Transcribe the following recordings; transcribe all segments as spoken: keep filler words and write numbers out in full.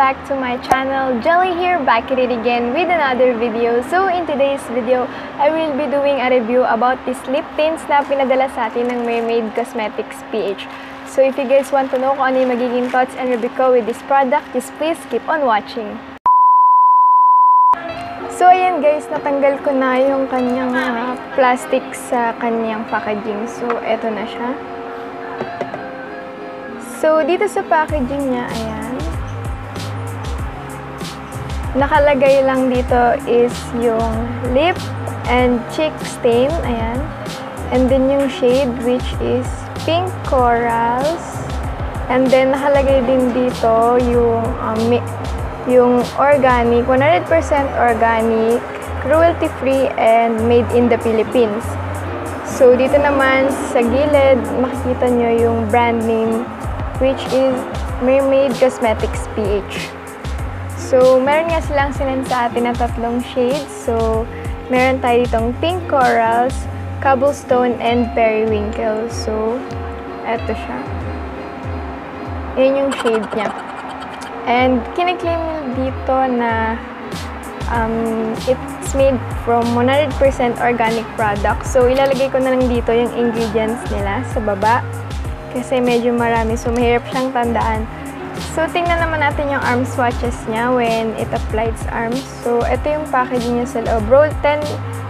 back to my channel. Jelly here, back at it again with another video. So in today's video, I will be doing a review about these lip tints na pinadala sa atin ng Mermaid Cosmetics P H. So if you guys want to know kung ano yung magiging thoughts and review ko with this product, just please keep on watching. So ayan guys, natanggal ko na yung kanyang uh, plastic sa kanyang packaging. So eto na siya. So, dito sa packaging niya, ayan. Nakalagay lang dito is yung lip and cheek stain, ayan. And then yung shade, which is Pink Corals. And then, nakalagay din dito yung, um, yung organic, one hundred percent organic, cruelty-free, and made in the Philippines. So, dito naman sa gilid, makikita nyo yung brand name, which is Mermaid Cosmetics P H. So, meron nga silang sinend sa atin na tatlong shades. So, meron tayo ditong Pink Corals, Cobblestone, and Periwinkle. So, eto siya. Yan yung shade niya. And, kiniklaim dito na um, it's made from one hundred percent organic product. So, ilalagay ko na lang dito yung ingredients nila sa baba. Kasi medyo marami, so mahirap siyang tandaan. So, tingnan naman natin yung arm swatches niya when it applied sa arms. So, ito yung packaging niya sa loob. Roll ten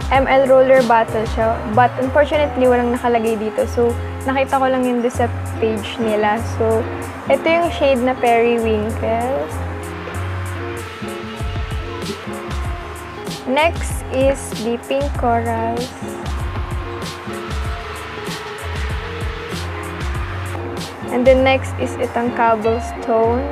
milliliter roller bottle siya. But, unfortunately, walang nakalagay dito. So, nakita ko lang yun doon sa page nila. So, ito yung shade na Periwinkle. Next is the Pink Corals. And then next is itong Cobblestone.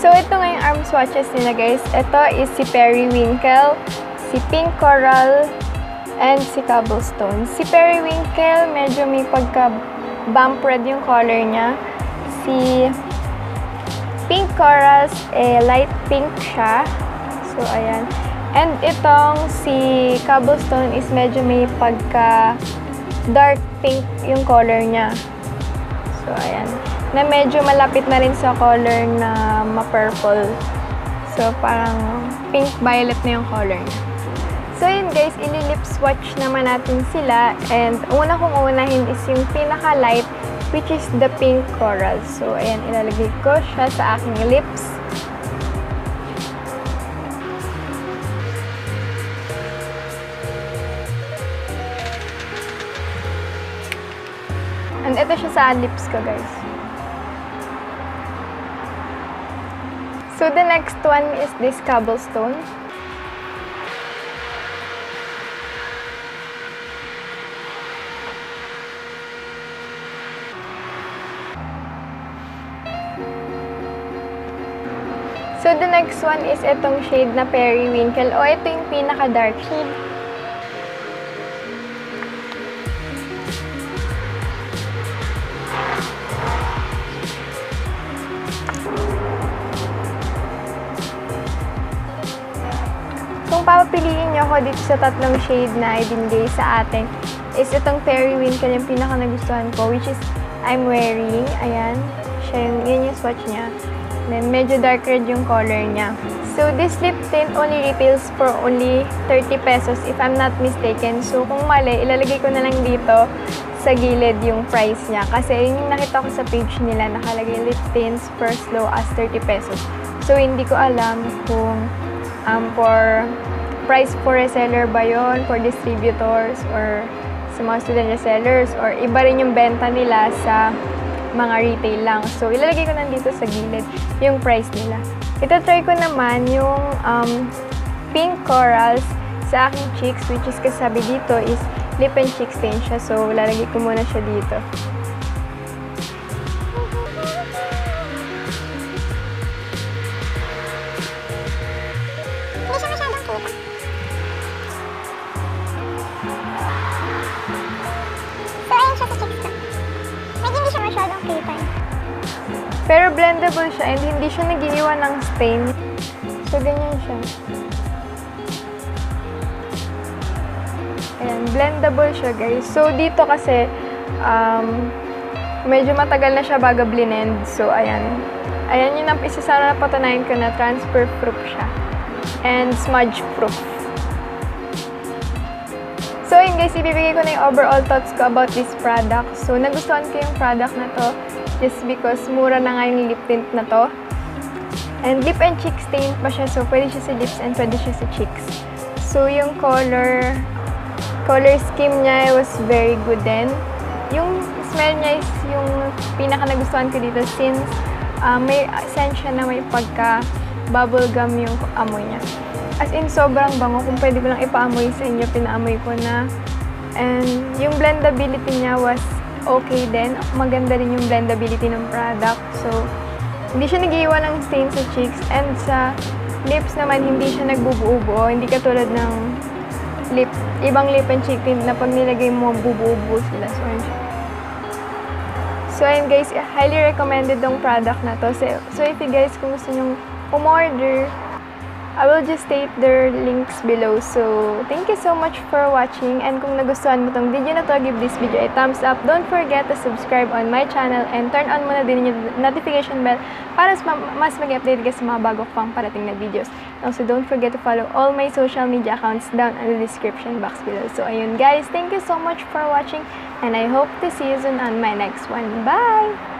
So, ito nga yung arm swatches nila guys. Ito is si Periwinkle, si Pink Coral, and si Cobblestone. Si Periwinkle, medyo may pagka-bump red yung color niya. Si Pink Corals, eh, light pink siya. So, ayan. And itong si Cobblestone is medyo may pagka dark pink yung color niya. So, ayan. Na medyo malapit na rin sa color na ma-purple. So, parang pink-violet na yung color niya. So, yun guys, ililip swatch naman natin sila. And una kong unahin is yung pinaka-light, which is the Pink Coral. So, ayan, ilalagay ko siya sa aking lips. And ito siya sa lips ko, guys. So, the next one is this Cobblestone. So, the next one is itong shade na Periwinkle. O, ito yung pinaka-dark shade. Kung papapiliin niyo ako dito sa tatlong shade na ibinigay sa atin, is itong Periwinkle yung pinaka nagustuhan ko, which is I'm wearing. Ayan. Siya yung, yun yung swatch niya. Then, medyo dark red yung color niya. So, this lip tint only retails for only thirty pesos if I'm not mistaken. So, kung mali, ilalagay ko na lang dito sa gilid yung price niya. Kasi yun yung nakita ko sa page nila, nakalagay lip tints for as low as thirty pesos. So, hindi ko alam kung Um, for price for reseller ba yun, for distributors, or sa mga student resellers, or iba rin yung benta nila sa mga retail lang. So, ilalagay ko nandito sa gilid yung price nila. Ito try ko naman yung um, Pink Corals sa aking cheeks, which is kasabi dito is lip and cheek stain siya. So, lalagay ko muna siya dito. Pero blendable siya and hindi siya nag-iiwan ng stain. So, ganyan siya. Ayan. blendable siya, guys. So dito kasi um, medyo matagal na siya bago blend. So ayan. Ayan yun ang isasara na patunayan ko na transfer proof siya and smudge proof. So yun guys, ibibigay ko na yung overall thoughts ko about this product. So nagustuhan ko yung product na to just because mura na nga yung lip tint na to. And lip and cheek stain pa siya, so pwede siya sa lips and pwede siya sa cheeks. So yung color, color scheme niya was very good din. Yung smell niya is yung pinaka nagustuhan ko dito since uh, may scent siya na may pagka bubblegum yung amoy niya. As in, sobrang bango. Kung pwede ko lang ipaamoy sa inyo, pinaamoy ko na. And yung blendability niya was okay din. Maganda rin yung blendability ng product. So, hindi siya nag-iwan ng stain sa cheeks. And sa lips naman, hindi siya nagbubuo-buo. Hindi katulad ng lip, ibang lip and cheek tint na pag nilagay mo, bubuo-buo sila. So, so ayun guys, highly recommended yung product na to. So, so if you guys kung gusto nyong umorder, I will just state their links below. So, thank you so much for watching. And kung nagustuhan mo tong video na to, give this video a thumbs up. Don't forget to subscribe on my channel and turn on mo na din yung notification bell para mas mag-update ka sa mga bago pang parating na videos. And also, don't forget to follow all my social media accounts down in the description box below. So, ayun guys, thank you so much for watching and I hope to see you soon on my next one. Bye!